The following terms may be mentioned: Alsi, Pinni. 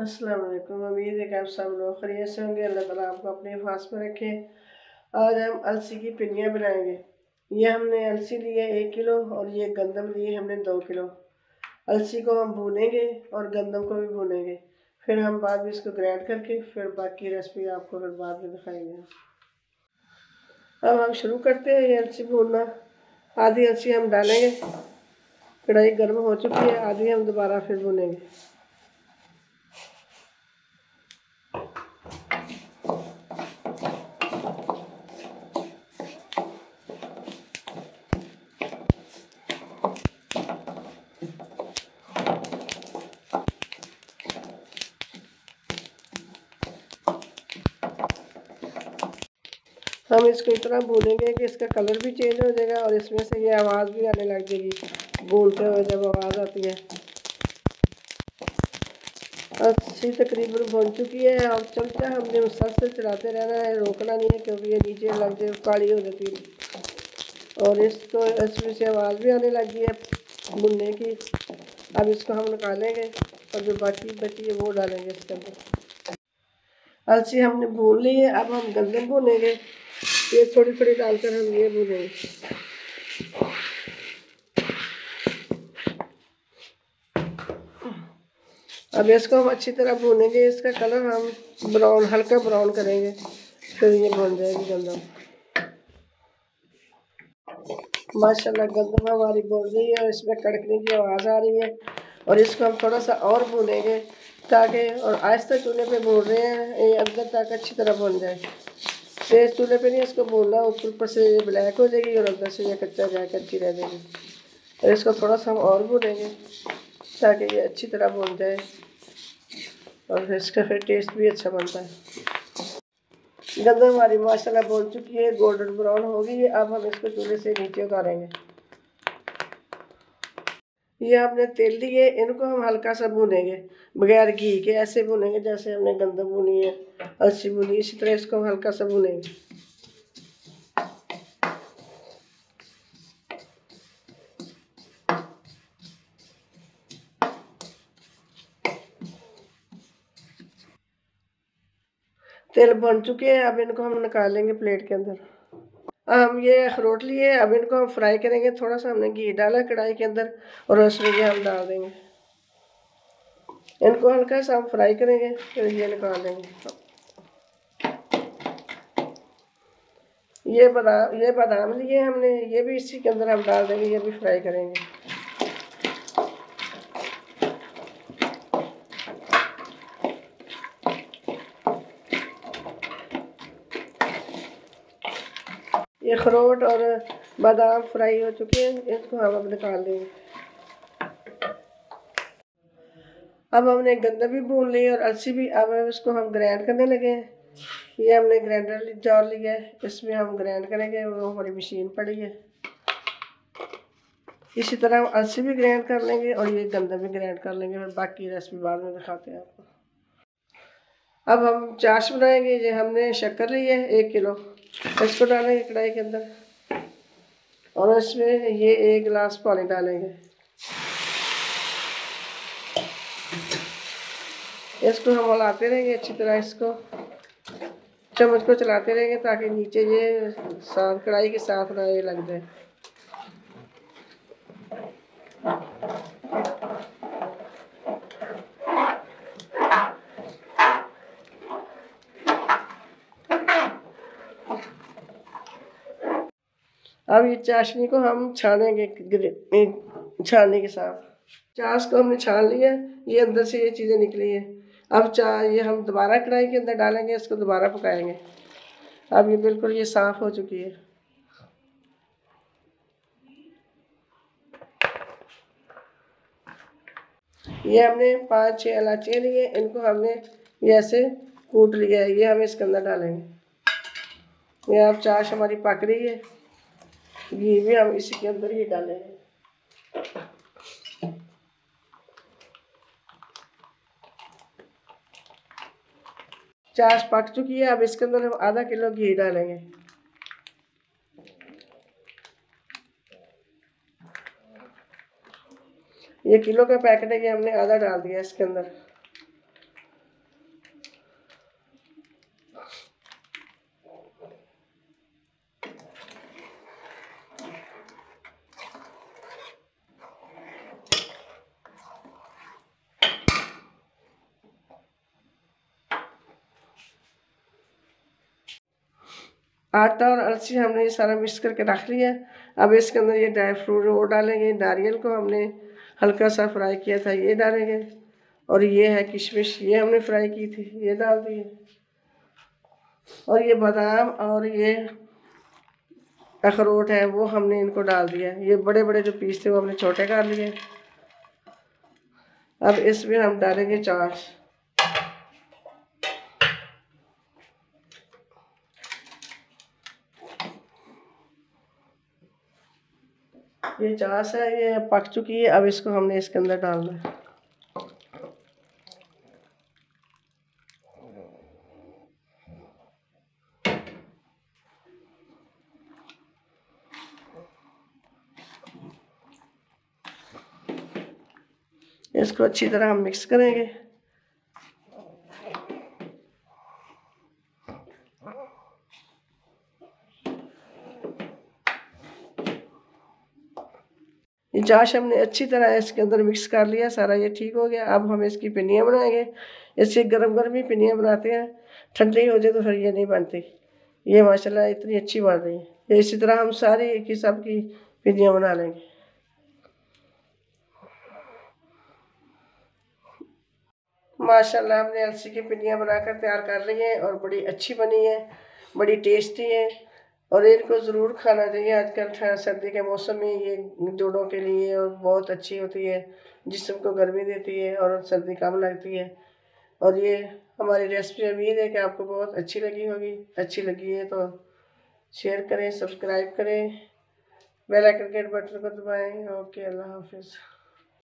अस्सलाम वालेकुम। उम्मीद है कि आप सब लोग खैरियत से होंगे। अल्लाह ताला आपको अपने हिफाज़त में रखे। आज हम अलसी की पिन्नियाँ बनाएंगे। ये हमने अलसी ली है 1 किलो और ये गंदम ली है हमने 2 किलो। अलसी को हम भूनेंगे और गंदम को भी भूनेंगे, फिर हम बाद में इसको ग्राइंड करके फिर बाकी रेसिपी आपको फिर बाद में दिखाएंगे। अब हम शुरू करते हैं ये अलसी भूनना। आधी अलसी हम डालेंगे, कढ़ाई गर्म हो चुकी है, आधी हम दोबारा फिर भूनेंगे। हम इसको इतना भूनेंगे कि इसका कलर भी चेंज हो जाएगा और इसमें से ये आवाज़ भी आने लग जाएगी, भूनते हुए जब आवाज़ आती है। अच्छी तकरीबन भून चुकी है और चमचा हमने उस सर से चलाते रहना है, रोकना नहीं है, क्योंकि ये नीचे लग जाए काली हो जाती है। और इसको इसमें से आवाज़ भी आने लगी है भुनने की। अब इसको हम निकालेंगे और जो बाकी बची है वो डालेंगे इसके अंदर। अलसी हमने भून ली है, अब हम गंदम भूनेंगे। ये थोड़ी थोड़ी डालकर हम ये भूनेंगे। अब इसको हम अच्छी तरह भूनेंगे, इसका कलर हम ब्राउन, हल्का ब्राउन करेंगे, फिर ये भून जाएगी गंदम। माशाल्लाह गंदम हमारी भून रही है और इसमें कड़कने की आवाज़ आ रही है। और इसको हम थोड़ा सा और भूनेंगे ताकि, और आहिस्ता चूल्हे पे भून रहे हैं ये अंदर तक अच्छी तरह भून जाए। तेज चूल्हे पे नहीं इसको भूनना, ऊपर ऊपर से ये ब्लैक हो जाएगी और अंदर से ये कच्चा जाए कच्ची रह जाएगी। और इसको थोड़ा सा हम और भूनेंगे ताकि ये अच्छी तरह भून जाए और इसका फिर टेस्ट भी अच्छा बनता है। गंदम हमारी माशाल्लाह भून चुकी है, गोल्डन ब्राउन हो गई है। अब हम इसको चूल्हे से नीचे उतारेंगे। ये हमने तेल लिए, इनको हम हल्का सा भूनेंगे बगैर घी के, ऐसे भूनेंगे जैसे हमने गंदम भुनी है, अलसी भुनी, इसी तरह इसको हम हल्का सा भूनेंगे। तेल बन चुके हैं, अब इनको हम निकालेंगे प्लेट के अंदर। हम ये अखरोट लिए, अब इनको हम फ्राई करेंगे। थोड़ा सा हमने घी डाला कढ़ाई के अंदर और उसमें ये हम डाल देंगे, इनको हल्का सा हम फ्राई करेंगे, फिर ये निकाल देंगे। ये बादाम लिए हमने, ये भी इसी के अंदर हम डाल देंगे, ये भी फ्राई करेंगे। अखरोट और बादाम फ्राई हो चुके हैं, इसको हम अब निकाल देंगे। अब हमने गंदम भी भून ली और अलसी भी, अब इसको हम ग्राइंड करने लगे हैं। ये हमने ग्राइंडर जार लिया है, इसमें हम ग्राइंड करेंगे, वो हमारी मशीन पड़ी है। इसी तरह हम अलसी भी ग्राइंड कर लेंगे और ये गंदम भी ग्राइंड कर लेंगे, और बाकी रेसिपी बाद में दिखाते हैं आपको। अब हम चाश बनाएंगे। ये हमने शक्कर ली है 1 किलो, इसको डालेंगे कढ़ाई के अंदर और इसमें ये 1 गिलास पानी डालेंगे। इसको हम हिलाते रहेंगे अच्छी तरह, इसको चम्मच को चलाते रहेंगे ताकि नीचे ये साथ कढ़ाई के साथ ना ये लग जाए। अब ये चाशनी को हम छानेंगे छानने के साथ। चाश को हमने छान लिया, ये अंदर से ये चीज़ें निकली हैं। अब ये हम दोबारा कढ़ाई के अंदर डालेंगे, इसको दोबारा पकाएंगे। अब ये बिल्कुल ये साफ़ हो चुकी है। ये हमने 5-6 इलायची ली है, इनको हमने ये ऐसे कूट लिया है, ये हम इसके अंदर डालेंगे। ये अब चाश हमारी पक रही है, घी भी हम इसी के अंदर ही डालेंगे। चाश पक चुकी है, अब इसके अंदर हम 1/2 किलो घी डालेंगे। ये किलो का पैकेट है, ये हमने आधा डाल दिया इसके अंदर। आटा और अलसी हमने ये सारा मिक्स करके रख लिया। अब इसके अंदर ये ड्राई फ्रूट वो डालेंगे, नारियल को हमने हल्का सा फ्राई किया था ये डालेंगे, और ये है किशमिश, ये हमने फ्राई की थी ये डाल दिए, और ये बादाम और ये अखरोट है वो हमने इनको डाल दिया। ये बड़े बड़े जो पीस थे वो हमने छोटे कर लिए। अब इसमें हम डालेंगे चाश, ये चाश है ये पक चुकी है। अब इसको हमने इसके अंदर डालना है। इसको अच्छी तरह हम मिक्स करेंगे। ये चाश हमने अच्छी तरह इसके अंदर मिक्स कर लिया सारा, ये ठीक हो गया। अब हम इसकी पिन्नियाँ बनाएंगे। इससे गर्म गर्म ही पिन्नियाँ बनाते हैं, ठंडी हो जाए तो फिर ये नहीं बनती। ये माशाल्लाह इतनी अच्छी बन रही है। ये इसी तरह हम सारी एक ही सब की पिन्नियाँ बना लेंगे। माशाल्लाह हमने अलसी की पिन्नियाँ बनाकर तैयार कर ली हैं और बड़ी अच्छी बनी है, बड़ी टेस्टी है, और इनको ज़रूर खाना चाहिए। आजकल सर्दी के मौसम में ये जोड़ों के लिए और बहुत अच्छी होती है, जिस्म को गर्मी देती है और सर्दी कम लगती है। और ये हमारी रेसिपी उम्मीद है कि आपको बहुत अच्छी लगी होगी। अच्छी लगी है तो शेयर करें, सब्सक्राइब करें, बेल आइकन के बटन को दबाएँ। ओके, अल्लाह हाफिज़।